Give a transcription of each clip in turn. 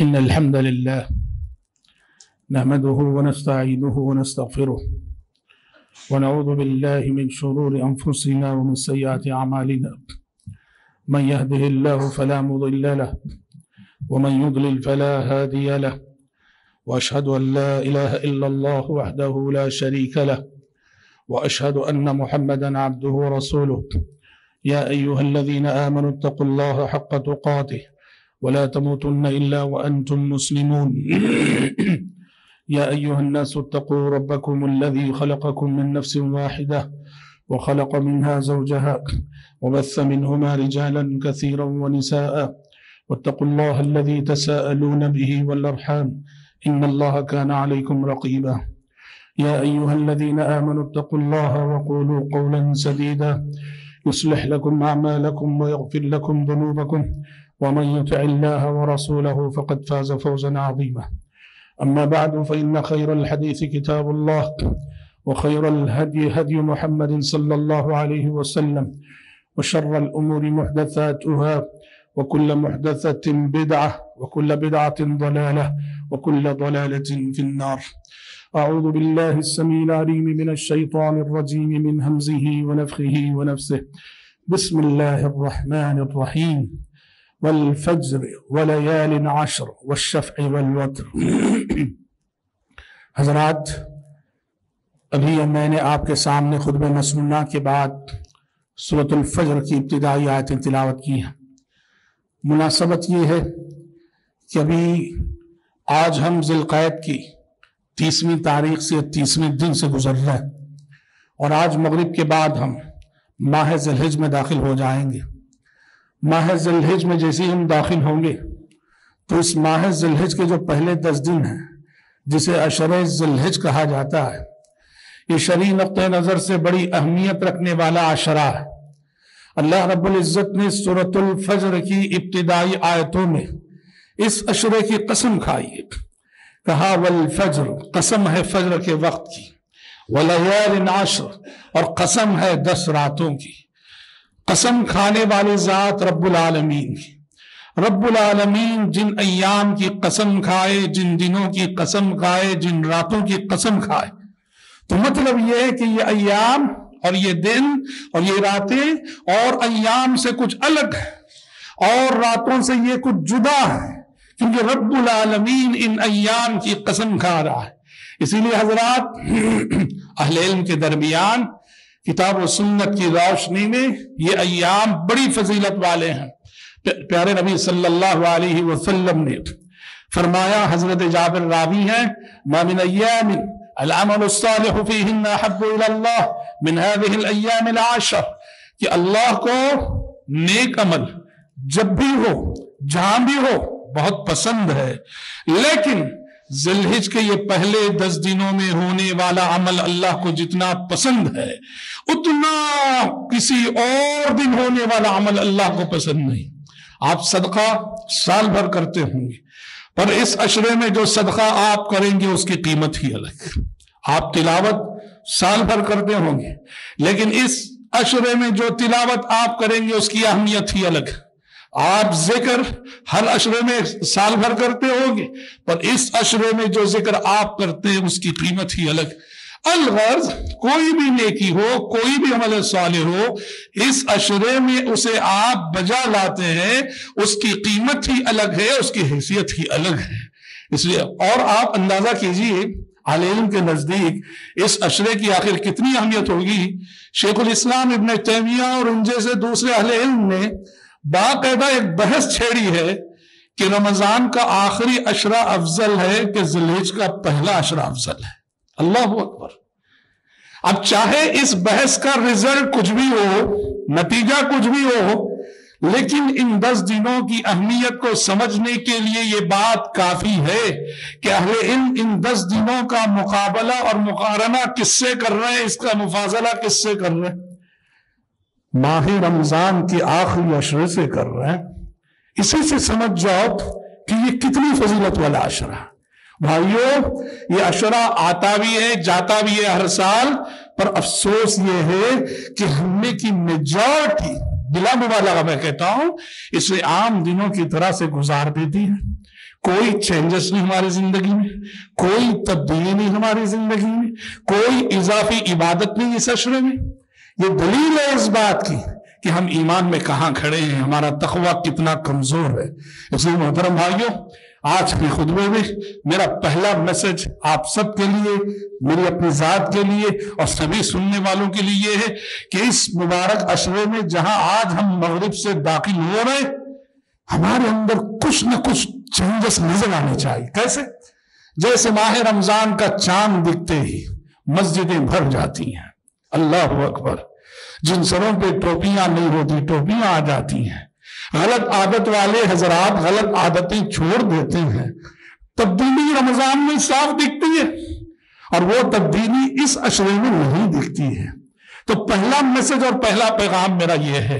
إن الحمد لله نحمده ونستعينه ونستغفره ونعوذ بالله من شرور أنفسنا ومن سيئات أعمالنا من يهده الله فلا مضل له ومن يضلل فلا هادي له وأشهد أن لا إله إلا الله وحده لا شريك له وأشهد أن محمدا عبده ورسوله يا أيها الذين آمنوا اتقوا الله حق تقاته ولا تموتن إلا وأنتم مسلمون يا أيها الناس اتقوا ربكم الذي خلقكم من نفس واحدة وخلق منها زوجها وبث منهما رجالا كثيرا ونساء واتقوا الله الذي تساءلون به والأرحام إن الله كان عليكم رقيبا يا أيها الذين آمنوا اتقوا الله وقولوا قولا سديدا يصلح لكم أعمالكم ويغفر لكم ذنوبكم ومن يطع الله ورسوله فقد فاز فوزا عظيما أما بعد فإن خير الحديث كتاب الله وخير الهدي هدي محمد صلى الله عليه وسلم وشر الأمور محدثاتها وكل محدثة بدعة وكل بدعة ضلالة وكل ضلالة في النار أعوذ بالله السميع العليم من الشيطان الرجيم من همزه ونفخه ونفسه بسم الله الرحمن الرحيم والفجر وليال عشر والشفع والوتر हजरात अभी मैंने आपके सामने खुतबे मसनूना के बाद सूरतुल फज्र की इब्तिदाई आयतें तिलावत की हैं। मुनासबत ये है कि अभी आज हम ज़िलक़ायद की 30वीं तारीख से 30वें दिन से गुजर रहे हैं और आज मगरिब के बाद हम माह ज़िलहिज में दाखिल हो जाएंगे। माह ज़िलहिज में जैसे ही हम दाखिल होंगे तो इस माह ज़िलहिज के जो पहले 10 दिन हैं जिसे अशरे ज़िलहिज कहा जाता है, ये शरई नुक़्ते नज़र से बड़ी अहमियत रखने वाला आशरा है। अल्लाह रब्बुल इज़्ज़त ने सूरतुल फज्र की इब्तिदाई आयतों में इस अशरे की कसम खाई है। कहा वल फज्र, कसम है फज्र के वक्त की, वलैयालिन आश्र, और कसम है 10 रातों की। कसम खाने वाले ज़ात रब्बुल आलमीन की। रब्बुल आलमीन जिन अय्याम की कसम खाए, जिन दिनों की कसम खाए, जिन रातों की कसम खाए, तो मतलब यह है कि ये अय्याम और ये दिन और ये रातें और अय्याम से कुछ अलग है और रातों से ये कुछ जुदा है, क्योंकि रब्बुल आलमीन इन अय्याम की कसम खा रहा है। इसीलिए हजरात अहले इल्म के दरमियान किताब और सुन्नत की रोशनी में ये अय्याम बड़ी फजीलत वाले हैं। प्यारे नबी सल्लल्लाहु अलैहि वसल्लम ने फरमाया, हजरत जाबिर रावी हैं, मा मिन अय्यामिन अल-अमलु सालिहु फीहिन्ना अहब्बु इलल्लाह मिन हाज़िहिल अय्यामिल आशर, कि अल्लाह को नेक अमल जब भी हो जहां भी हो बहुत पसंद है, लेकिन ज़िलहिज के ये पहले 10 दिनों में होने वाला अमल अल्लाह को जितना पसंद है उतना किसी और दिन होने वाला अमल अल्लाह को पसंद नहीं। आप सदका साल भर करते होंगे पर इस अशरे में जो सदका आप करेंगे उसकी कीमत ही अलग। आप तिलावत साल भर करते होंगे लेकिन इस अशरे में जो तिलावत आप करेंगे उसकी अहमियत ही अलग। आप जिक्र हर अशरे में साल भर करते होंगे पर इस अशरे में जो जिक्र आप करते हैं उसकी कीमत ही अलग। अलगर्ज कोई भी नेकी हो, कोई भी अमल साले हो, इस अशरे में उसे आप बजा लाते हैं, उसकी कीमत ही अलग है, उसकी हैसियत ही अलग है। इसलिए और आप अंदाजा कीजिए अहले इल्म के नजदीक इस अशरे की आखिर कितनी अहमियत होगी। शेखुल इस्लाम इब्न तैमिया और उन जैसे दूसरे अहले इल्म ने बाकायदा एक बहस छेड़ी है कि रमजान का आखिरी अशरा अफजल है कि ज़िलहिज का पहला अशरा अफजल है। अल्लाहू अकबर। अब चाहे इस बहस का रिजल्ट कुछ भी हो, नतीजा कुछ भी हो, लेकिन इन 10 दिनों की अहमियत को समझने के लिए ये बात काफी है कि अहले इल्म इन 10 दिनों का मुकाबला और मुकारणा किससे कर रहे हैं, इसका मुफाजला किससे कर रहे हैं, माह रमजान के आखिरी अशरे से कर रहे हैं। इसी से समझ जाओ कि ये कितनी फजीलत वाला अशरा। भाइयों, ये अशरा आता भी है जाता भी है हर साल, पर अफसोस ये है कि हमने की मेजॉरिटी, बिला मुबालगा मैं कहता हूं, इसे आम दिनों की तरह से गुजार देती है। कोई चेंजेस नहीं हमारी जिंदगी में, कोई तब्दीली नहीं हमारी जिंदगी में, कोई इजाफी इबादत नहीं इस अशरे में। ये दलील है इस बात की कि हम ईमान में कहाँ खड़े हैं, हमारा तकवा कितना कमजोर है। इसलिए मोहतरम भाइयों, आज के खुतबे में मेरा पहला मैसेज आप सब के लिए, मेरी अपनी जात के लिए और सभी सुनने वालों के लिए ये है कि इस मुबारक अशरे में जहां आज हम मगरिब से दाखिल हो रहे, हमारे अंदर कुछ न कुछ चेंजेस नजर आने चाहिए। कैसे? जैसे माह रमजान का चांद दिखते ही मस्जिदें भर जाती हैं, अल्लाह अकबर। जिन सरों पे टोपियां नहीं होती, टोपियां आ जाती हैं। गलत आदत वाले हजरात गलत आदतें छोड़ देते हैं। तब्दीली रमजान में साफ दिखती है और वो तब्दीली इस अशरे में नहीं दिखती है। तो पहला मैसेज और पहला पैगाम मेरा यह है,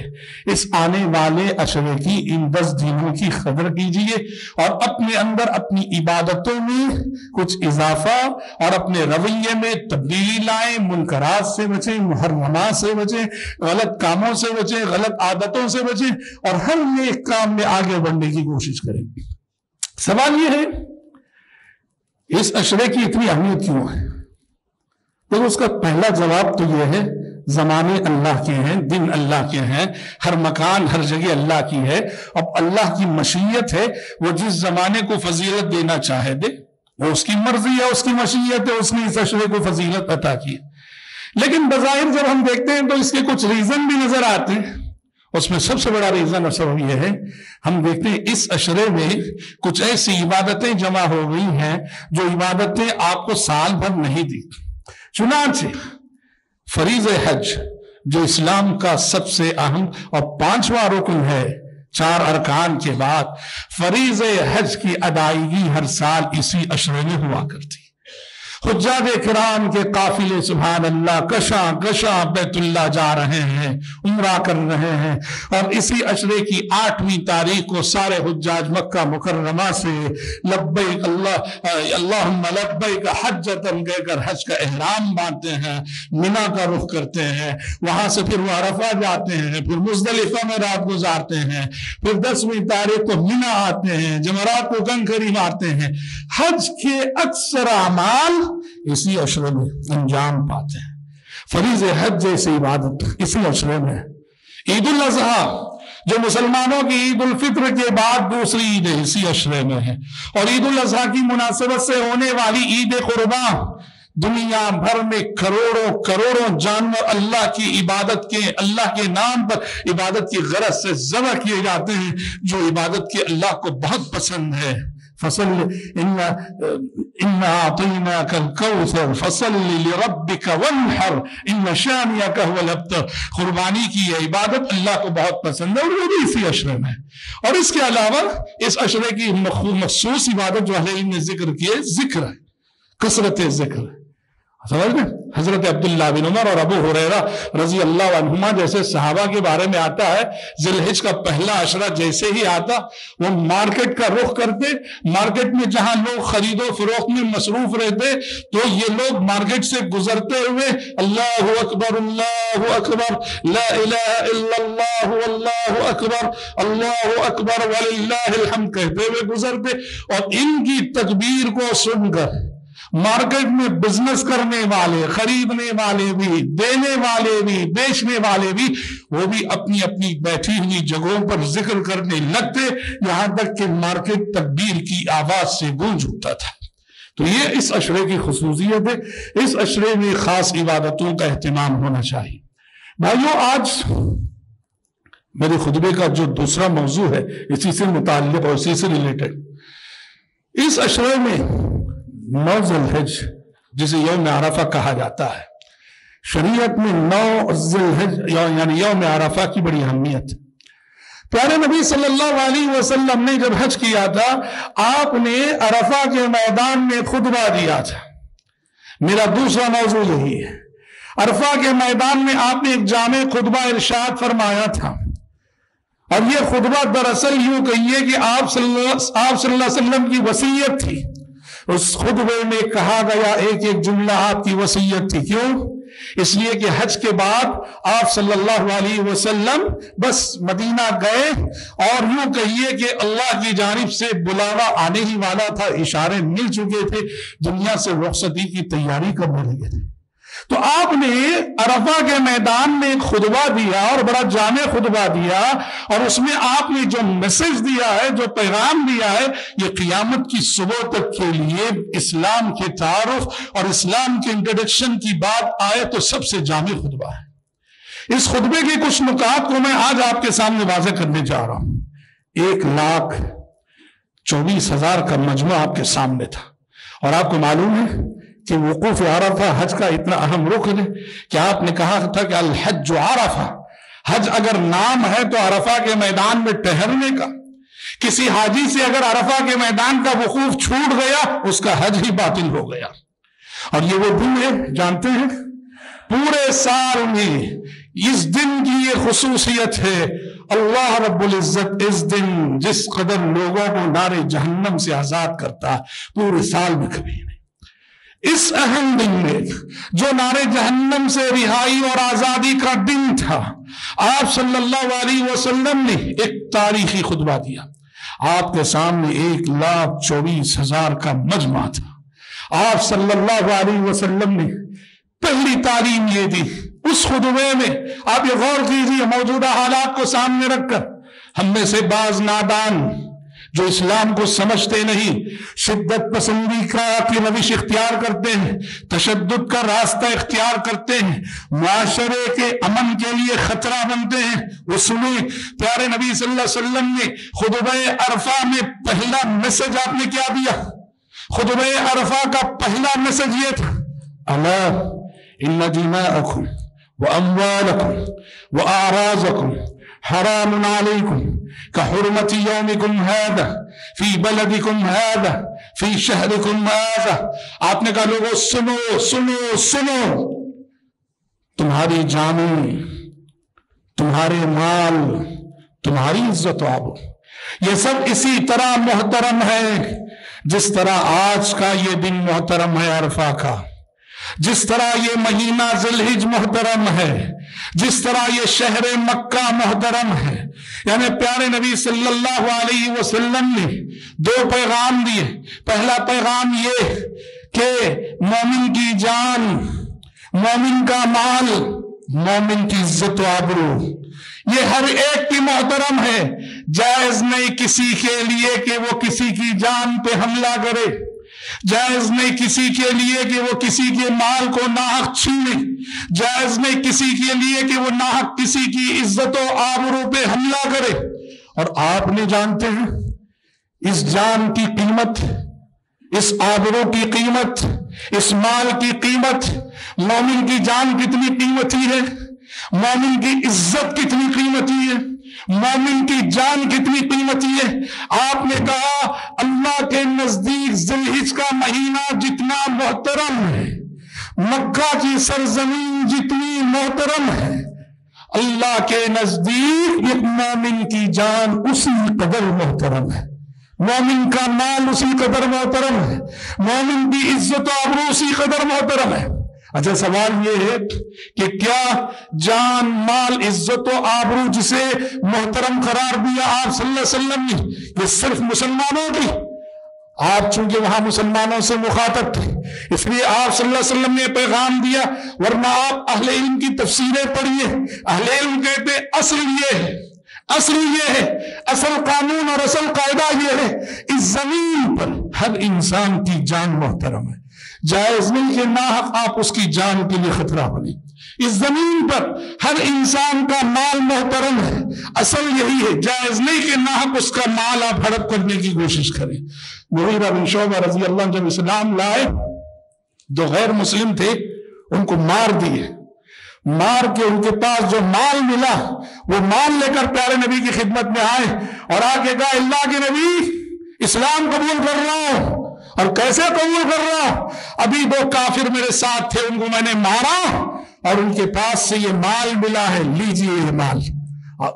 इस आने वाले अशरे की, इन 10 दिनों की खबर कीजिए और अपने अंदर अपनी इबादतों में कुछ इजाफा और अपने रवैये में तब्दीली लाएं। मुनकरात से बचें, मुहर्रमात से बचें, गलत कामों से बचें, गलत आदतों से बचें और हर नेक काम में आगे बढ़ने की कोशिश करें। सवाल यह है, इस अशरे की इतनी अहमियत क्यों है? तो उसका पहला जवाब तो यह है, ज़माने अल्लाह के हैं, दिन अल्लाह के हैं, हर मकान हर जगह अल्लाह की है। अब अल्लाह की मशीयत है, वो जिस ज़माने को फजीलत देना चाहे दे, वो उसकी मर्जी है, उसकी मशीयत है, उसने इस अशरे को फजीलत अता की। लेकिन बज़ाहिर जब हम देखते हैं तो इसके कुछ रीज़न भी नज़र आते हैं। उसमें सबसे बड़ा रीज़न और सबब यह है, हम देखते हैं इस अशरे में कुछ ऐसी इबादतें जमा हो गई हैं जो इबादतें आपको साल भर नहीं दी। चुनांचे फरीज हज, जो इस्लाम का सबसे अहम और 5वां रुकन है, 4 अरकान के बाद, फरीज हज की अदायगी हर साल इसी अशरे में हुआ करती। हुज्जाज किराम के काफिले सुभान अल्लाह कशा कशा बैतुल्ला जा रहे हैं, उमरा कर रहे हैं और इसी अशरे की 8वीं तारीख को सारे हुज्जाज मक्का मुकर्रमा से लब्बैक अल्लाहुम्मा लब्बैक हज्जतन कहकर हज का एहराम बांधते हैं, मिना का रुख करते हैं, वहां से फिर वो अरफा जाते हैं, फिर मुजदलिफा में रात गुजारते हैं, फिर 10वीं तारीख को मिना आते हैं, जमरात को कंकरी मारते हैं। हज के अक्सर अमाल इसी अशरे में अंजाम पाते हैं। फरीज हज जैसी इबादत इसी अशरे में। ईद उल अजहा, जो मुसलमानों की ईद उल फित्र के बाद दूसरी ईद है, इसी अशरे में है। और ईद उल अजहा की मुनासिबत से होने वाली ईद कुर्बान, दुनिया भर में करोड़ों करोड़ों जानवर अल्लाह की इबादत के, अल्लाह के नाम पर इबादत की गरज से जबह किए जाते हैं, जो इबादत की अल्लाह को बहुत पसंद है। फसल इन्ना आतीना कल कौसर फसल लिरब्बिक वन्हर इन शानियक हुवल अब्तर। कुर्बानी की यह इबादत अल्लाह को बहुत पसंद है और वो भी इसी अशरे में। और इसके अलावा इस अशरे की मखसूस इबादत जो अहले इल्म ने जिक्र की है, जिक्र है, कसरत जिक्र है। समझ गए? हजरत अब्दुल्ला बिन उमर और अबू हुरैरा रजी अल्लाह अन्हुमा जैसे सहाबा के बारे में आता है, जिलहिज का पहला अशरा जैसे ही आता वो मार्केट का रुख करते। मार्केट में जहां लोग खरीदो फरोख्त में मसरूफ रहते, तो ये लोग मार्केट से गुजरते हुए अल्लाह अकबर अल्लाह अकबर ला इलाहा इल्लल्लाह अल्लाह अकबर अल्लाह अकबर वलिल्लाहिल हम्द कहते हुए गुजरते। और इनकी तकबीर को सुनकर मार्केट में बिजनेस करने वाले, खरीदने वाले भी, देने वाले भी, बेचने वाले भी, वो भी अपनी अपनी बैठी हुई जगहों पर जिक्र करने लगते, यहां तक कि मार्केट तकबीर की आवाज से गूंज उठता था। तो ये इस अशरे की खुसूसियत है। इस अशरे में खास इबादतों का एहतमाम होना चाहिए। भाइयों, आज मेरे खुतबे का जो दूसरा मौजू है, इसी से मुताल्लिक और इसी से रिलेटेड, इस अशरे में 9 ज़िलहिज, जिसे यौम आराफा कहा जाता है, शरीयत में 9 ज़िलहिज यानी यौम आराफा की बड़ी अहमियत। प्यारे नबी सल्लल्लाहु अलैहि वसल्लम ने जब हज किया था, आपने अरफा के मैदान में खुतबा दिया था। मेरा दूसरा मौजू यही है, अरफा के मैदान में आपने एक जामे खुतबा इरशाद फरमाया था। और यह खुतबा दरअसल यूं कहिए कि आप सल्लल्लाहु अलैहि वसल्लम की वसीयत थी। उस खुतबे में कहा गया एक एक जुमला आपकी वसीयत थी। क्यों? इसलिए कि हज के बाद आप सल्लल्लाहु अलैहि वसल्लम बस मदीना गए और यूं कहिए कि अल्लाह की जानिब से बुलावा आने ही वाला था, इशारे मिल चुके थे, दुनिया से रुखसती की तैयारी करने लगे थे। तो आपने अरफा के मैदान में एक खुतबा दिया और बड़ा जामे खुतबा दिया, और उसमें आपने जो मैसेज दिया है, जो पैगाम दिया है, ये क़ियामत की सुबह तक के लिए इस्लाम के तारुफ और इस्लाम के इंट्रोडक्शन की बात आए तो सबसे जामे खुतबा है। इस खुतबे के कुछ नुकात को मैं आज आपके सामने वाज़े करने जा रहा हूं। 1,24,000 का मजमा आपके सामने था, और आपको मालूम है कि वकूफ अरफा हज का इतना अहम रुकन है कि आपने कहा था कि अल हज अरफा, हज अगर नाम है तो अरफा के मैदान में ठहरने का। किसी हाजी से अगर अरफा के मैदान का वकूफ छूट गया उसका हज ही बातिल हो गया। और ये वो दिन है, जानते हैं, पूरे साल में इस दिन की ये खुसूसियत है, अल्लाह रब्बुल इज़्ज़त इस दिन जिस कदर लोगों को नारे जहन्नम से आजाद करता पूरे साल में कभी नहीं। इस अहम दिन में जो नारे जहन्नम से रिहाई और आजादी का दिन था, आप सल्लल्लाहु अलैहि वसल्लम ने एक तारीखी खुतबा दिया। आपके सामने 1,24,000 का मजमा था। आप सल्लल्लाहु अलैहि वसल्लम ने पहली तालीम ये दी उस खुतबे में। आप ये गौर कीजिए, मौजूदा हालात को सामने रखकर, हम में से बाज नादान जो इस्लाम को समझते नहीं, शिद्दत पसंदी का रविश इख्तियार करते हैं, तशद्दुद का रास्ता इख्तियार करते हैं, माशरे के अमन के लिए खतरा बनते हैं, वो सुनिए प्यारे नबी सल्लल्लाहु अलैहि वसल्लम ने खुतबे अरफा में पहला मैसेज आपने क्या दिया। खुतबे अरफा का पहला मैसेज ये था, अला इन्ना दिमाअकुम व अमवालकुम व आराज़कुम हरामुन अलैकुम का हुर्मती यौमिकुम हादा फी बलदिकुम हादा फी शहरिकुम हादा। आपने कहा लोगों सुनो सुनो सुनो, तुम्हारी जाने, तुम्हारे माल, तुम्हारी इज्जत आबो, ये सब इसी तरह मोहतरम है जिस तरह आज का ये दिन मोहतरम है अरफा का, जिस तरह ये महीना ज़िलहिज मोहतरम है, जिस तरह ये शहर मक्का मोहतरम है। यानी प्यारे नबी सल्लल्लाहु अलैहि वसल्लम ने दो पैगाम दिए। पहला पैगाम ये कि मोमिन की जान, मोमिन का माल, मोमिन की इज्जत व आबरू, ये हर एक की मोहतरम है। जायज नहीं किसी के लिए कि वो किसी की जान पे हमला करे, जायज नहीं किसी के लिए कि वो किसी के माल को नाहक छीने, जायज नहीं किसी के लिए कि वो नाहक किसी की इज्जत और आबरू पे हमला करे। और आपने जानते हैं इस जान की कीमत, इस आबरू की कीमत, इस माल की कीमत, मोमिन की जान कितनी कीमती है, मोमिन की इज्जत कितनी कीमती है, मोमिन की जान कितनी कीमती है। आपने कहा अल्लाह के नजदीक ज़िलहिज का महीना जितना मोहतरम है, मक्का की सरजमीन जितनी मोहतरम है, अल्लाह के नजदीक एक मोमिन की जान उसी कदर मोहतरम है, मोमिन का माल उसी कदर मोहतरम है, मोमिन की इज्जत और आबरू उसी कदर मोहतरम है। अच्छा, सवाल यह है कि क्या जान, माल, इज्जत और आबरू जिसे मोहतरम करार दिया आप सल्लल्लाहु अलैहि वसल्लम ने, ये सिर्फ मुसलमानों की, आप चूंकि वहां मुसलमानों से मुखातब थे इसलिए आप सल्लल्लाहु अलैहि वसल्लम ने पैगाम दिया, वरना आप अहले इल्म की तफसीरें पढ़िए, अहले इल्म कहते असल ये है, असल ये है, असल कानून और असल कायदा ये है, इस जमीन पर हर इंसान की जान मोहतरम है, जायज नहीं कि नाहक आप उसकी जान के लिए खतरा बने। इस जमीन पर हर इंसान का माल मोहतरम है, असल यही है, जायज नहीं कि नाहक उसका माल आप हड़प करने की कोशिश करें। मुगीरा बिन शोबा रजी अल्लाह जब इस्लाम लाए, जो गैर मुस्लिम थे उनको मार दिए, मार के उनके पास जो माल मिला वो माल लेकर प्यारे नबी की खिदमत में आए और आके कहा अल्लाह के नबी इस्लाम कबूल कर रहा हूं। और कैसे कबूल कर रहा हूं, अभी दो काफिर मेरे साथ थे उनको मैंने मारा और उनके पास से ये माल मिला है, लीजिए ये माल।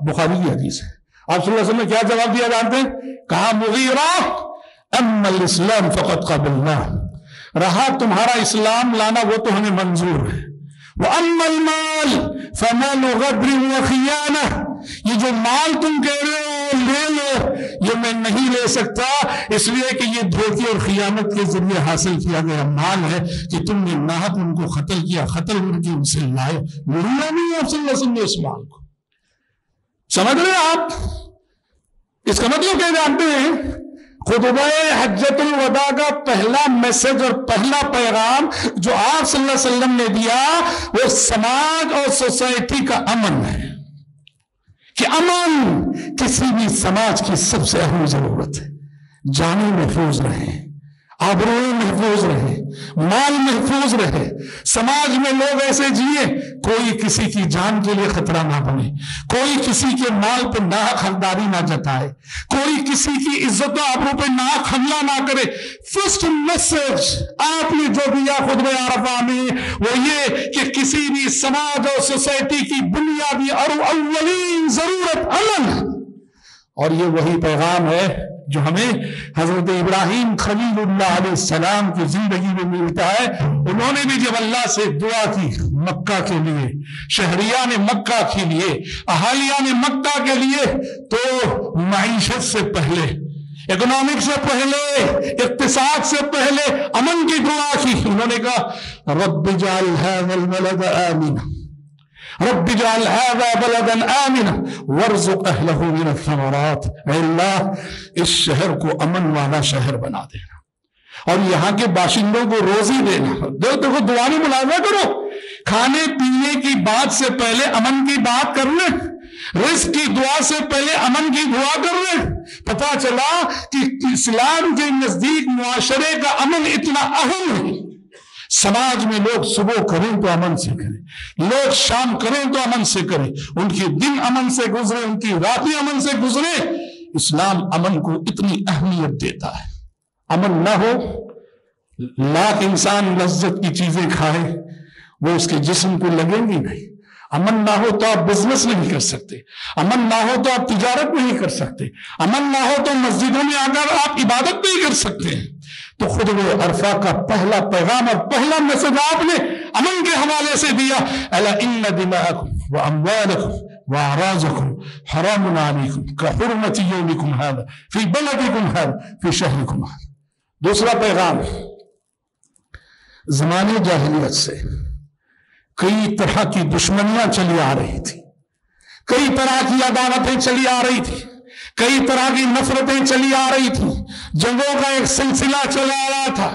बुखारी की हदीस है। आप सल्लल्लाहु अलैहि वसल्लम ने क्या जवाब दिया जानते हैं, कहा मुगीरा अम्मल इस्लाम फकत कबलना, रहा तुम्हारा इस्लाम लाना वो तो हमें मंजूर है, वम्मा माल फमल वखियाना, ये जो माल तुम कह रहे हो ले लो, ये मैं नहीं ले सकता, इसलिए कि ये धोखे और खियानत के जरिए हासिल किया गया माल है कि तुमने नाहक उनको कत्ल किया, कत्ल करके उनसे लाए। मुल्ला नहीं आपसे इस माल को समझ रहे आप। इसका मतलब क्या जानते हैं? खुतबाए हज्जतुल वदा का पहला मैसेज और पहला पैगाम जो आप सल्लल्लाहु अलैहि वसल्लम ने दिया वो समाज और सोसाइटी का अमन है, कि अमन किसी भी समाज की सबसे अहम जरूरत है। जाने महफूज रहे, आबरूएं महफूज रहे, माल महफूज रहे, समाज में लोग ऐसे जिए कोई किसी की जान के लिए खतरा ना बने, कोई किसी के माल पर ना खरीदारी ना जताए, कोई किसी की इज्जत और आबरू पर ना हमला ना करे। फर्स्ट मैसेज आपने जो दिया खुतबे अरफा में वो ये कि किसी भी समाज और सोसाइटी की बुनियादी और अव्वलीन जरूरत अमन है। और ये वही पैगाम है जो हमें हजरत इब्राहिम खलीलुल्लाह अलैहिस्सलाम की जिंदगी में मिलता है। उन्होंने भी जब अल्लाह से दुआ की मक्का के लिए, शहरिया ने मक्का के लिए, अहालिया ने मक्का के लिए, तो माइशत से पहले, इकोनॉमिक से पहले, इक्तिसाद से पहले अमन की दुआ की। उन्होंने कहा रब्बि जअल हाज़ल बलद आमिना, रब्बि जअल हाज़ा बलदन आमिना वर्ज़ुक़ अहलहु मिन अस-समरात। अल्लाह इस शहर को अमन वाला शहर बना देना और यहाँ के बाशिंदों को रोजी देना। देखो दुआ में मुलाज़ा करो, खाने पीने की बात से पहले अमन की बात कर ले, रिस्क की दुआ से पहले अमन की दुआ कर ले। पता चला कि इस्लाम के नजदीक मुआशरे का अमन इतना अहम है। समाज में लोग सुबह करें तो अमन से करें, लोग शाम करें तो अमन से करें, उनके दिन अमन से गुजरे, उनकी रातें अमन से गुजरे। इस्लाम अमन को इतनी अहमियत देता है। अमन ना हो, लाख इंसान लज्जत की चीजें खाए, वो उसके जिस्म को लगेंगी नहीं। अमन ना हो तो आप बिजनेस नहीं कर सकते, अमन ना हो तो आप तिजारत नहीं कर सकते, अमन ना हो तो मस्जिदों में आकर आप इबादत नहीं कर सकते हैं। तो खुतबे अरफा का पहला पैगाम और पहला मैसेज आपने अमन के हवाले से दिया। अला इन्न दिमाअकुम व अमवालकुम व अराज़कुम हरामुन अलैकुम कहुरमति यौमिकुम हाज़ा फी बलदिकुम हाज़ा फी शहरिकुम हाज़ा। दूसरा पैगाम, जमाने जाहिलियत से कई तरह की दुश्मनियां चली आ रही थी, कई तरह की अदावतें चली आ रही थी, कई तरह की नफरतें चली आ रही थी, जंगों का एक सिलसिला चला आ रहा था,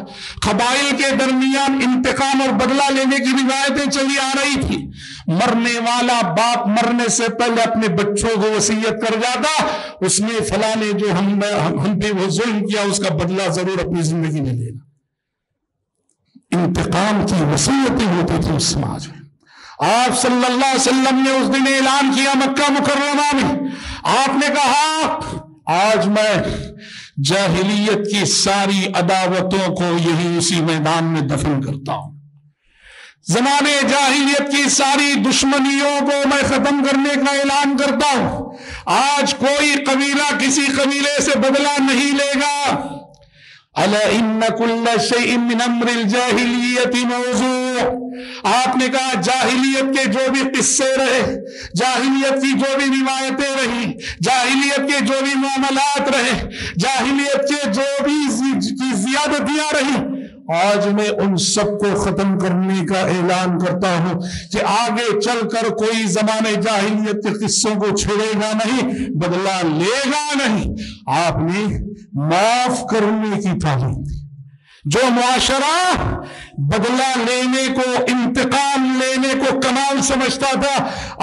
कबाइल के दरमियान इंतकाम और बदला लेने की रिवायतें चली आ रही थी। मरने वाला बाप मरने से पहले अपने बच्चों को वसीयत कर जाता, उसने फलाने जो हम पे वो जुल्म किया उसका बदला जरूर अपनी जिंदगी में लेना। इंतकाम की वसीयतें होती थी उस समाज में। आप सल्लल्लाहु अलैहि वसल्लम ने उस दिन ऐलान किया मक्का मुकर्रमा में, आपने कहा आज मैं जाहिलियत की सारी अदावतों को यही उसी मैदान में दफन करता हूं, जमाने जाहिलियत की सारी दुश्मनियों को मैं खत्म करने का ऐलान करता हूं। आज कोई कबीला किसी कबीले से बदला नहीं लेगा। अला इन्न कुल्ल शैइन मिन अम्रिल जाहिलियति मौज़ू। आपने कहा जाहिलियत के जो भी किस्से रहे, जाहिलियत की जो भी रिवायतें रही, जाहिलियत के जो भी मामलात रहे, जाहिलियत के जो भी ज्यादतियां रही, आज मैं उन सबको खत्म करने का ऐलान करता हूं कि आगे चलकर कोई जमाने जाहिलियत के किस्सों को छेड़ेगा नहीं, बदला लेगा नहीं। आपने माफ करने की तालीम दी। जो मुआशरा बदला लेने को, इंतकाम लेने को कमाल समझता था,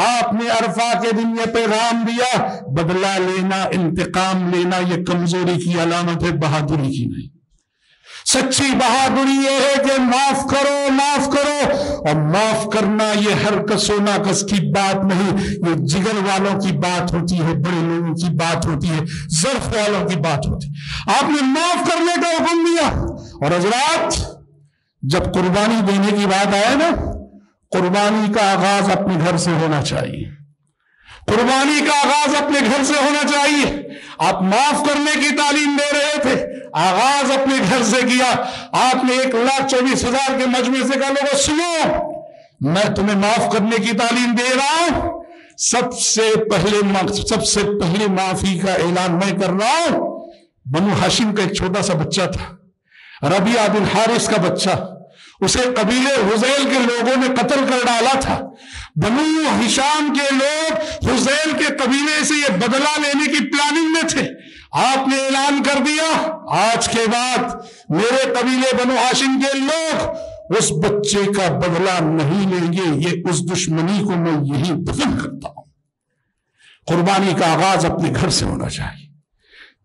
आपने अरफा के दिन यह पैगाम दिया बदला लेना, इंतकाम लेना यह कमजोरी की अलामत है, बहादुरी की नहीं। सच्ची बहादुरी यह है कि माफ करो, माफ करो। और माफ करना यह हर कसो नाकस की बात नहीं, ये जिगर वालों की बात होती है, बड़े लोगों की बात होती है, जर्फ वालों की बात होती है। आपने माफ करने का हुक्म दिया। और हजरात, जब कुर्बानी देने की बात आए ना, कुर्बानी का आगाज अपने घर से होना चाहिए, कुर्बानी का आगाज अपने घर से होना चाहिए। आप माफ करने की तालीम दे रहे थे, आगाज अपने घर से किया। आपने 1,24,000 के मजमे से कहा लोगों सुनो, मैं तुम्हें माफ करने की तालीम दे रहा हूं। सबसे पहले माफी का ऐलान मैं कर रहा हूं। बनु हाशिम का एक छोटा सा बच्चा था, रबिया बिन हारिस का बच्चा, उसे कबीले हुजैल के लोगों ने कत्ल कर डाला था। बनु हिशाम के लोग हुजैल के कबीले से ये बदला लेने की प्लानिंग में थे। आपने ऐलान कर दिया, आज के बाद मेरे कबीले बनु हाशिम के लोग उस बच्चे का बदला नहीं लेंगे। ये उस दुश्मनी को मैं यही खत्म करता हूं। कुर्बानी का आगाज अपने घर से होना चाहिए।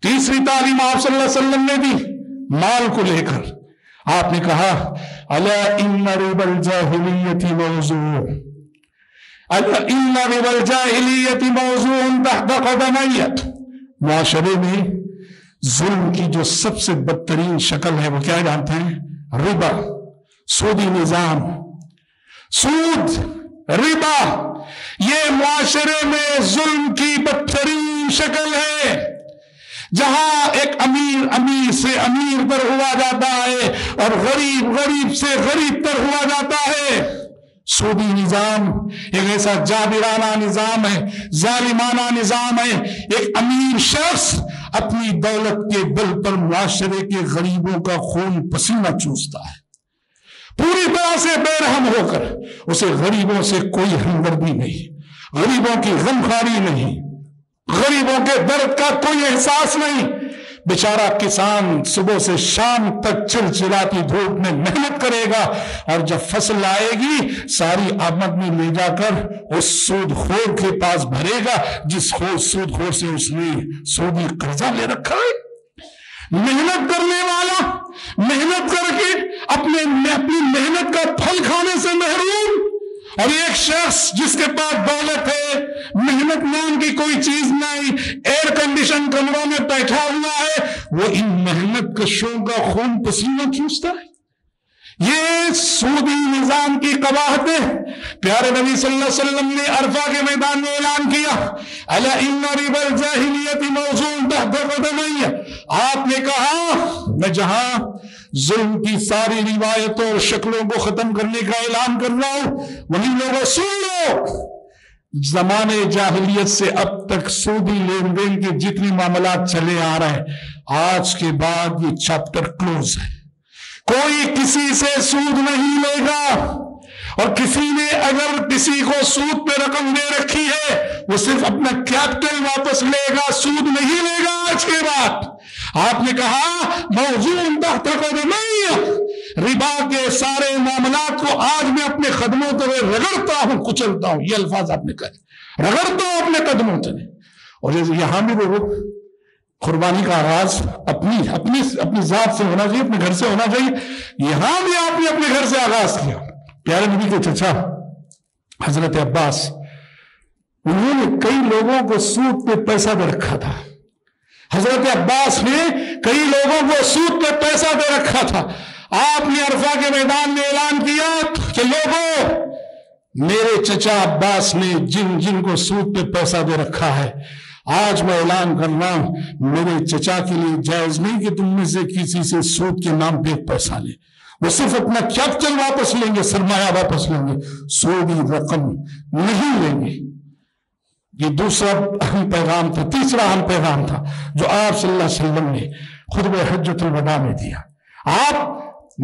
तीसरी तालीम आप सल्लल्लाहु अलैहि वसल्लम ने दी माल को लेकर। आपने कहा अला इन्ना रिबल जाहिलियति मौज़ून, अला इन्ना रिबल जाहिलियति मौज़ून तहत क़दमयत। मुआशरे में जुल्म की जो सबसे बदतरीन शक्ल है वो क्या जानते हैं? रिबा, सूदी निजाम, सूद, रिबा। ये मुआशरे में जुल्म की बदतरीन शक्ल है, जहां एक अमीर से अमीर पर हुआ जाता है और गरीब से गरीब पर हुआ जाता है। सूदी निजाम एक ऐसा जाबिराना निजाम है, जालिमाना निजाम है। एक अमीर शख्स अपनी दौलत के बल पर मुआशरे के गरीबों का खून पसीना चूसता है, पूरी तरह से बेरहम होकर। उसे गरीबों से कोई हमदर्दी नहीं, गरीबों की गमखारी नहीं, गरीबों के दर्द का कोई एहसास नहीं। बेचारा किसान सुबह से शाम तक चिलचिलाती धूप में मेहनत करेगा और जब फसल आएगी सारी आमदनी ले जाकर उस सूदखोर के पास भरेगा जिस सूदखोर से उसने सूदी कर्जा ले रखा है। मेहनत करने वाला मेहनत करके अपनी मेहनत का फल खाने से महरूम, और एक शख्स जिसके पास दौलत है, मेहनत नाम की कोई चीज नहीं, एयर कंडीशन कमरों में बैठा हुआ है, वो इन मेहनत कशों का खून पसीना चूसता है। ये सूदी निजाम की कबाहत है। प्यारे नबी सल्लल्लाहु अलैहि वसल्लम ने अरफा के मैदान में ऐलान किया अला इन्ना रिबल जाहिलियति मौज़ून तहत क़दमय्या। आपने कहा मैं जहां जुल्म की सारी रिवायतों और शक्लों को खत्म करने का ऐलान कर रहा हूं, वही लोगों सुन लो, जमाने जाहिलियत से अब तक सूदी लेन देन के जितने मामला चले आ रहे हैं, आज के बाद ये चैप्टर क्लोज है। कोई किसी से सूद नहीं लेगा, और किसी ने अगर किसी को सूद पे रकम दे रखी है वो सिर्फ अपना कैपिटल वापस लेगा, सूद नहीं लेगा आज के बाद। आपने कहा मौज़ून तहत क़दमय्या, रिबा के सारे मामलात को आज मैं अपने कदमों तले रगड़ता हूं, कुचलता हूं। ये अल्फाज आपने कहे, रगड़ता हूं अपने कदमों तले। और जैसे यहां भी देखो, कुर्बानी का आगाज अपनी जात से होना चाहिए, अपने घर से होना चाहिए। यहां भी आपने अपने घर से आगाज किया। प्यारे नबी के चचा हजरत अब्बास, उन्होंने कई लोगों को सूद पे पैसा दे रखा था। हजरत अब्बास ने कई लोगों को सूद पे पैसा दे रखा था। आपने अरफा के मैदान में ऐलान किया कि लोगों, मेरे चचा अब्बास ने जिन जिन को सूद पे पैसा दे रखा है, आज मैं ऐलान कर रहा हूं मेरे चचा के लिए जायज नहीं कि तुम में से किसी से सूद के नाम पे पैसा ले। वो सिर्फ अपना कैपिटल वापस लेंगे, सरमाया वापस लेंगे, सूदी रकम नहीं लेंगे। ये दूसरा अहम पैगाम था। तीसरा अहम पैगाम था जो आप सल्लल्लाहु अलैहि वसल्लम ने खुतबे हज्जतुल वदा में दिया। आप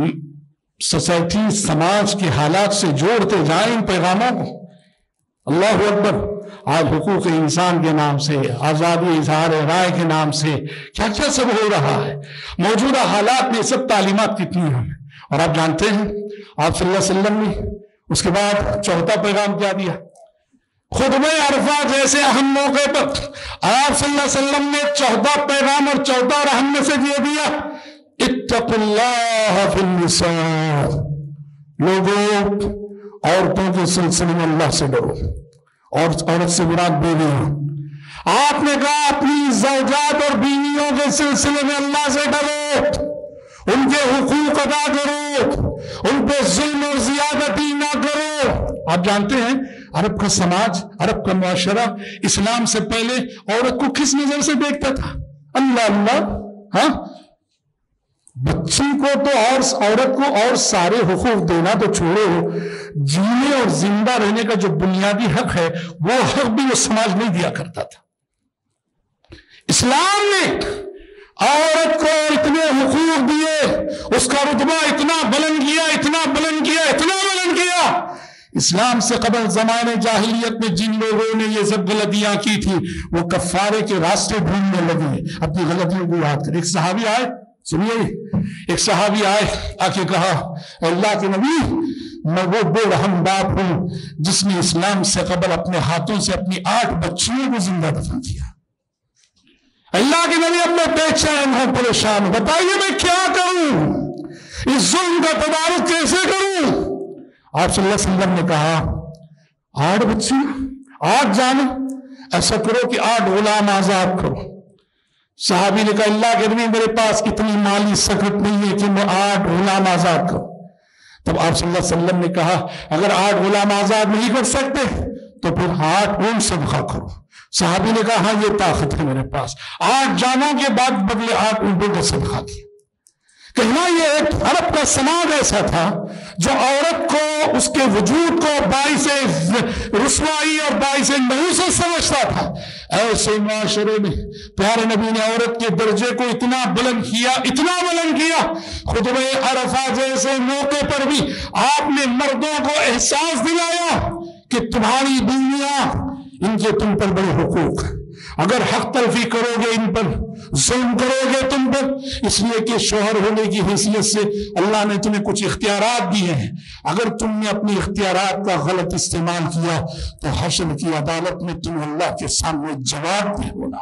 सोसाइटी, समाज के हालात से जोड़ते जाए इन पैगामों को। अल्लाहू अकबर। आज हुकूक इंसान के नाम से, आज़ादी इजहार राय के नाम से क्या क्या सब हो रहा है। मौजूदा हालात में सब तालीमात कितनी हैं। और आप जानते हैं आप सल्लल्लाहु अलैहि वसल्लम ने उसके बाद चौथा पैगाम क्या दिया? खुतबे अरफा जैसे अहम मौके पर आप सल्लल्लाहु अलैहि वसल्लम ने चौथा पैगाम और चौथा और अहम मैसेज ये दिया, इत्तक़ुल्लाह फिन निसा, लोगों औरतों के सिलसिले में अल्लाह से डरो। और औरत से मुराद बीवियां। आपने कहा अपनी ज़ौजात और बीवियों के सिलसिले में अल्लाह से डरो, उनके हुकूक अदा करो, उन पे जुल्म और ज़ियादती ना करो। आप जानते हैं अरब का समाज, अरब का मुआशरा इस्लाम से पहले औरत को किस नजर से देखता था? अल्लाह अल्लाह, हाँ, बच्ची को तो और औरत को और सारे हुकूक देना तो छोड़ो, जीने और जिंदा रहने का जो बुनियादी हक है वो हक भी वो समाज नहीं दिया करता था। इस्लाम ने औरत को इतने हुकूक दिए, उसका रुतबा इतना बुलंद किया, इतना बुलंद किया, इतना बुलंद किया। इस्लाम से कबल जमाने जाहिलियत में जिन लोगों ने ये सब गलतियां की थी वो कफारे के रास्ते ढूंढने लगे अपनी गलतियों को याद कर। एक सहाबी आए, सुनिए, एक सहाबी आए, आके कहा अल्लाह के नबी मैं वो बेरहम बाप हूं जिसने इस्लाम से कबल अपने हाथों से अपनी 8 बच्चियों को जिंदा दफन किया। अल्लाह के नबी अब मैं बेचैन हूं, परेशान हूं, बताइए मैं क्या करूं, इस जुल्म का तदारुक कैसे करूं। आप सल्लल्लाहु अलैहि वसल्लम ने कहा 8 बच्चियां 8 जाने, ऐसा करो कि 8 गुलाम आजाद करो। साहबी ने कहा अल्लाह के नबी मेरे पास इतनी माली सकत नहीं है कि मैं 8 गुलाम आजाद करूं। तब आप सल्लल्लाहु अलैहि वसल्लम ने कहा अगर 8 गुलाम आजाद नहीं कर सकते तो फिर 8 ऊंट सदका करो। साहबी ने कहा हाँ ये ताकत है मेरे पास, 8 जानों के बाद बदले 8 ऊंटों का सदका किया। कहना यह एक अरब का समाज ऐसा था जो औरत को उसके वजूद को बाइसे रुस्वाई और बाइसे नहूसत समझता था। ऐसे माशरे में प्यारे नबी ने औरत के दर्जे को इतना बुलंद किया, इतना बुलंद किया, खुतबे अरफा जैसे मौके पर भी आपने मर्दों को एहसास दिलाया कि तुम्हारी बीवियां इनके तुम पर बड़े हुकूक हैं, अगर हक तलफी करोगे इन पर, जुल्म करोगे तुम पर, इसलिए कि शोहर होने की हैसियत से अल्लाह ने तुम्हें कुछ इख्तियारात दिए हैं, अगर तुमने अपने इख्तियारात का गलत इस्तेमाल किया तो हश्र की अदालत में तुम अल्लाह के सामने जवाब दे होना।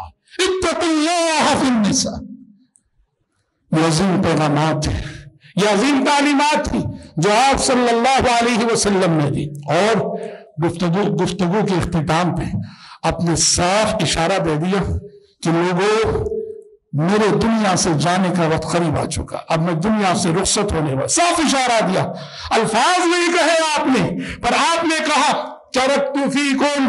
ये अजीम पैगामात है, ये अजीम तालीमात थी जो आप सल्लल्लाहु अलैहि वसल्लम ने दी। और गुफ्तगू के इख्तिताम पे अपने साफ इशारा दे दिया कि लोगों मेरे दुनिया से जाने का वक्त करीब आ चुका, अब मैं दुनिया से रुखसत होने वाला, साफ इशारा दिया। अल्फाज नहीं कहे आपने, पर आपने कहा चरक्तु फीकुम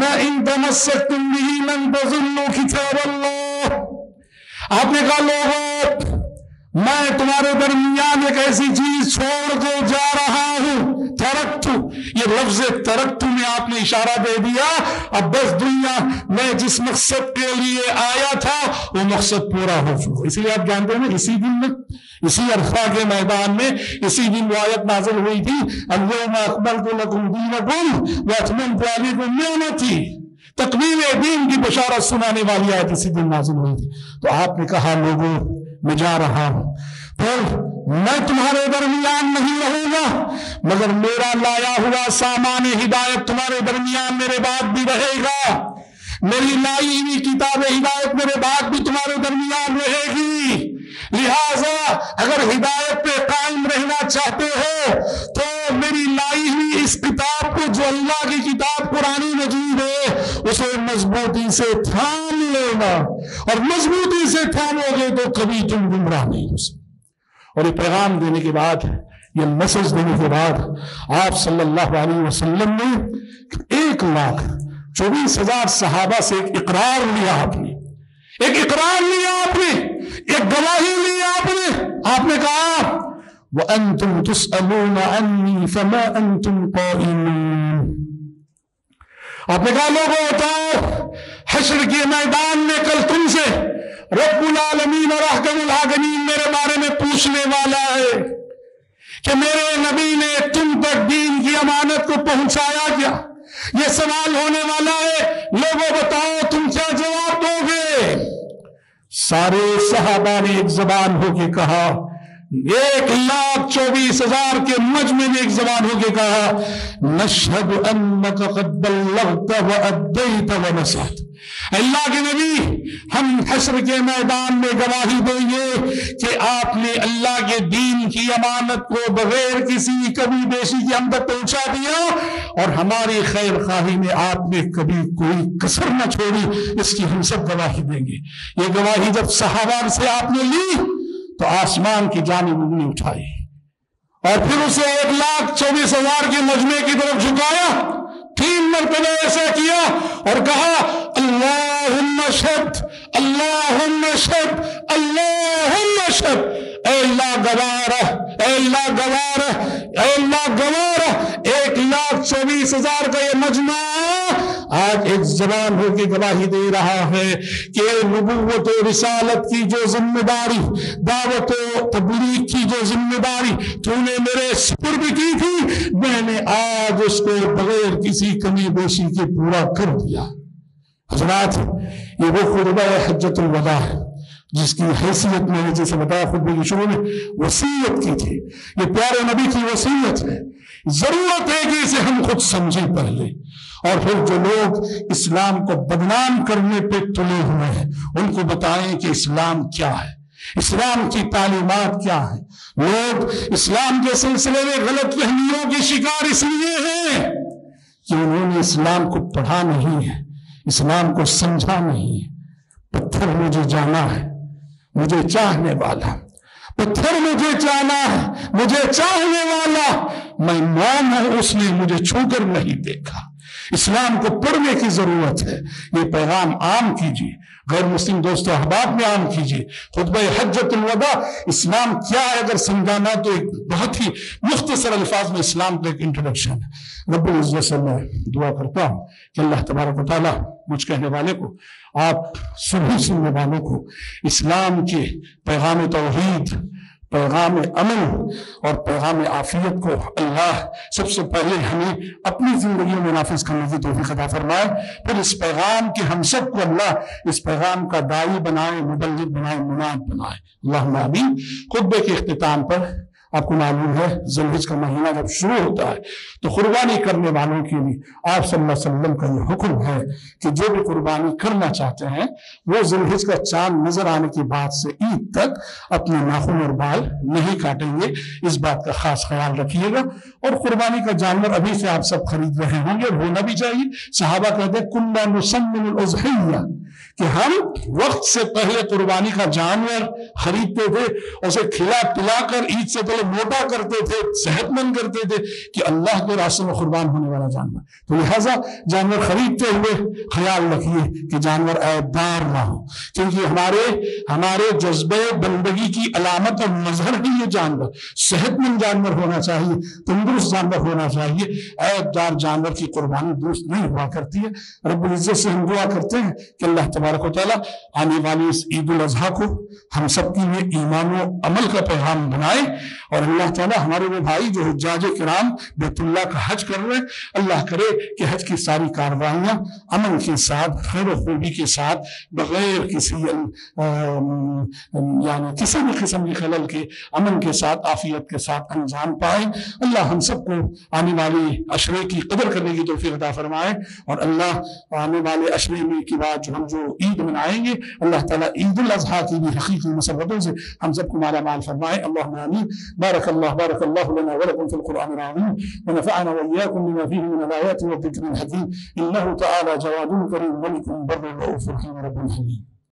मैं इन तमस्सक्तुम बिही मन तज़ुल्लू किताबल्लाह। आपने कहा लोगों मैं तुम्हारे दरमियान एक ऐसी चीज छोड़ के जा रहा हूं, तरक्तु। ये लफ्ज तरक्तु में आपने इशारा दे दिया अब बस दुनिया में जिस मकसद के लिए आया था वो मकसद पूरा हो चुका। इसलिए आप जानते हैं इसी दिन में, इसी अरफा के मैदान में, इसी दिन वो आयत नाजिल हुई थी अल्लाहुम्मा अकबलतु लकुम दीनकुम व अतममतु अलैकुम निअमती। तकमील दीन की बशारत सुनाने वाली आयत इसी दिन नाजिल हुई थी। तो आपने कहा लोगों मैं जा रहा हूं, फिर मैं तुम्हारे दरमियान नहीं रहूंगा मगर मेरा लाया हुआ सामान हिदायत तुम्हारे दरमियान मेरे बाद भी रहेगा, मेरी लाई हुई किताब हिदायत मेरे बाद भी तुम्हारे दरमियान रहेगी। लिहाजा अगर हिदायत पे कायम रहना चाहते हो तो मेरी लाई हुई इस किताब को जो अल्लाह की किताब कुरानी मजीद है उसे मजबूती से थाम लेना, और मजबूती से थामोगे तो कभी तुम गुमराह नहीं हो सकते। और ये पैगाम देने के बाद, ये मैसेज देने के बाद आप सल्लल्लाहु अलैहि वसल्लम ने 1,24,000 सहाबा से एक इकरार लिया आपने, एक इकरार लिया आपने, एक गवाही ली आपने। आपने कहा वअंतुम तुसअलूना अन्नी फमा अंतुम काइमून। आपने कहा लोगों बताओ हश्र के मैदान में कल तुमसे रब्बुल आलमीन और अहकमुल हाकिमीन मेरे बारे में पूछने वाला है कि मेरे नबी ने तुम तक दीन की अमानत को पहुंचाया क्या, ये सवाल होने वाला है। लोगों बताओ तुम क्या जवाब दोगे। सारे सहाबा ने एक जबान होके कहा, 1,24,000 के मजमे में एक जबान होके कहा नशहदु अन्नका कद बल्लगता व अद्दैता व नसहत। अल्लाह के नबी हम हश्र के मैदान में गवाही देंगे कि आपने अल्लाह के दीन की अमानत को बगैर किसी कमी बेशी के हम तक पहुंचा दिया और हमारी खैर खाही में आपने कभी कोई कसर न छोड़ी, इसकी हम सब गवाही देंगे। ये गवाही जब सहाबा से आपने ली तो आसमान की जानिब उंगली उठाई और फिर उसे 1,24,000 के मजमे की तरफ झुकाया, 3 मरतबा ऐसा किया और कहा अल्लाहुम्मा शद अल्लाहुम्मा शद अल्लाहुम्मा शद। गवार 1,24,000 का ये मजमा आज एक जबान होकर गवाही दे रहा है कि नबुव्वत और रिसालत की जो जिम्मेदारी, दावत और तबलीग की जो जिम्मेदारी तूने मेरे सुपुर्द की थी, मैंने आज उसको बगैर किसी कमी बेशी के पूरा कर दिया। हजरात, ये वो खुतबा हज्जतुल वदा है जिसकी हैसियत मैंने जैसे बताया खुतबे के शुरू में वसीयत की थी। ये प्यारे नबी की वसीयत है। जरूरत है कि इसे हम खुद समझें पहले, और फिर जो लोग इस्लाम को बदनाम करने पे तुले हुए हैं उनको बताएं कि इस्लाम क्या है, इस्लाम की तालीमात क्या है। लोग इस्लाम के सिलसिले में गलत फहमियों के शिकार इसलिए हैं कि उन्होंने इस्लाम को पढ़ा नहीं है, इस्लाम को समझा नहीं है। पत्थर मुझे जाना है, मुझे चाहने वाला, पत्थर मुझे चाहना है, मुझे चाहने वाला मैं मौन हूं, उसने मुझे छूकर नहीं देखा। इस्लाम को पढ़ने की जरूरत है। ये पैगाम आम कीजिए, गैर मुस्लिम दोस्तों अहबाब में आम कीजिए। खुतबा हज्जतुल वदा इस्लाम क्या है अगर समझाना तो एक बहुत ही मुख्तसर अल्फाज में इस्लाम का एक इंट्रोडक्शन है। रब्बुल इज्जत से मैं दुआ करता हूँ कि अल्लाह तबारक व तआला मुझ कहने वाले को, आप सभी सुनने वालों को इस्लाम के पैगाम तौहीद, पैगाम अमन और पैगाम आफियत को अल्लाह सबसे पहले हमें अपनी जिंदगी में नाफिज करने की तौफीक अता फरमाए। फिर इस पैगाम के हम सब को अल्लाह इस पैगाम का दाई बनाए, मुबल्लिग बनाए, मुनाद बनाए। अल्लाहुम्मा आमीन। खुतबे के इख्तिताम पर आपको मालूम है ज़िलहिज का महीना जब शुरू होता है तो कुर्बानी करने वालों के लिए आप सल्लल्लाहु अलैहि वसल्लम का ये हुक्म है कि जो भी कुर्बानी करना चाहते हैं वो ज़िलहिज का चांद नजर आने की बात से ईद तक अपने नाखून और बाल नहीं काटेंगे। इस बात का खास ख्याल रखिएगा। और कुर्बानी का जानवर अभी से आप सब खरीद रहे होंगे, होना भी चाहिए। सहाबा कहते हैं कुन्ना नुसम्मिनुल उज़हिया, कि हम वक्त से पहले कुर्बानी का जानवर खरीदते थे, उसे खिला पिलाकर ईद से पहले मोटा करते थे, सेहतमंद करते थे कि अल्लाह के रास्ते में कुर्बान होने वाला जानवर। तो लिहाजा जानवर खरीदते हुए ख्याल रखिए कि जानवर ऐबदार ना हो, क्योंकि हमारे हमारे जज्बे बंदगी की अलामत और मजहर ही ये जानवर। सेहतमंद जानवर होना चाहिए, तंदुरुस्त जानवर होना चाहिए। ऐबदार जानवर की कुर्बानी दुरुस्त नहीं हुआ करती है। रब्बुल इज्जत से हम दुआ करते हैं कि अल्लाह तबारक व तआला आने वाली इस ईद उल अजहा को हम सबके लिए ईमान व अमल का पैगाम बनाए। और अल्लाह ताला हमारे वो भाई जो हुज्जाज किराम बैतुल्लाह का हज कर रहे हैं, अल्लाह करे कि हज की सारी कार्रवाइयाँ अमन के साथ, खैर खूबी के साथ, बगैर किसी यानी किसी भी किस्म के खलल के, अमन के साथ, आफियत के साथ अंजाम पाए। अल्लाह हम सबको आने वाले अशरे की कदर करने की तौफीक अता फरमाए। और अल्लाह आने वाले अशरे में की बात जो हम जो ईद मनाएंगे अल्लाह ताला ईद उल अजहा की भी हकीकी मुसब्बतों से हम सबको माला माल फरमाए। अल्लाहुम्मा आमीन। बारक अल्लाह लना व लकुम फिल कुरानिल अज़ीम व नफ़अना व इय्याकुम बिमा फ़ीहि मिनल आयाति व ज़िक्रिल हकीम। इन्नहु तआला जवादुल करीम मलिकुल बर्रुल रऊफ़ुर रहीम रब्बुल आलमीन।